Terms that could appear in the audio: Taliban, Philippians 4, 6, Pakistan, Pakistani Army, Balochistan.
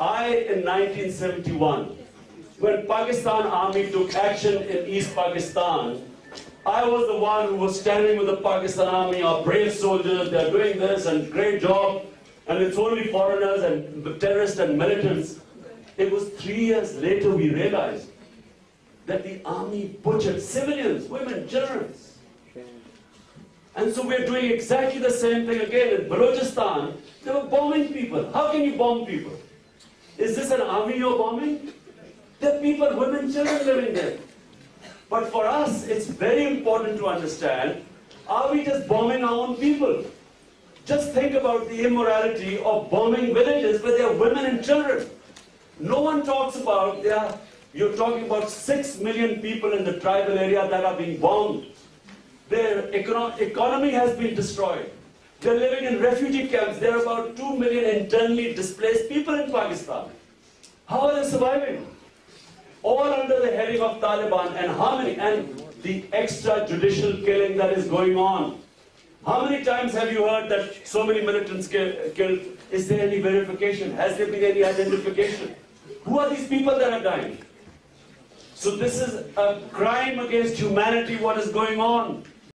In 1971, when Pakistan Army took action in East Pakistan, I was the one who was standing with the Pakistan Army, our brave soldiers, they're doing this and great job, and it's only foreigners and terrorists and militants. It was 3 years later we realized that the army butchered civilians, women, children. And so we're doing exactly the same thing again. In Balochistan, they were bombing people. How can you bomb people? Is this an army you're bombing? There are people, women, children living there. But for us, it's very important to understand, are we just bombing our own people? Just think about the immorality of bombing villages where there are women and children. No one talks about, you're talking about 6 million people in the tribal area that are being bombed. Their economy has been destroyed. They're living in refugee camps. There are about 2 million internally displaced people in Pakistan. How are they surviving? All under the heading of Taliban, and how many, and the extrajudicial killing that is going on. How many times have you heard that so many militants killed? Is there any verification? Has there been any identification? Who are these people that are dying? So this is a crime against humanity, what is going on.